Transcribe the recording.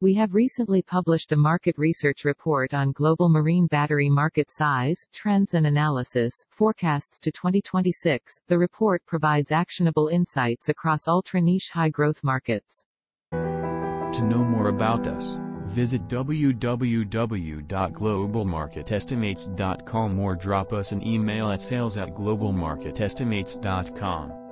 We have recently published a market research report on global marine battery market size, trends and analysis, forecasts to 2026. The report provides actionable insights across ultra-niche high-growth markets. To know more about us, visit www.globalmarketestimates.com or drop us an email at sales@globalmarketestimates.com.